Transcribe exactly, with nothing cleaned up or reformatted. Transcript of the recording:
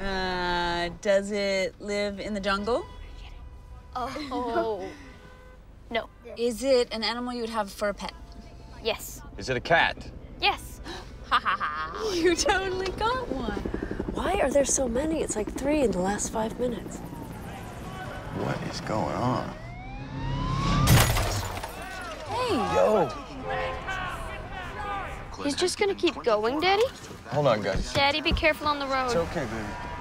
Uh, does it live in the jungle? Oh. No. Is it an animal you would have for a pet? Yes. Is it a cat? Yes. Ha ha ha. You totally got one. Why are there so many? It's like three in the last five minutes. What is going on? Hey. Yo. He's just gonna keep going, Daddy? Hold on, guys. Daddy, be careful on the road. It's okay, baby.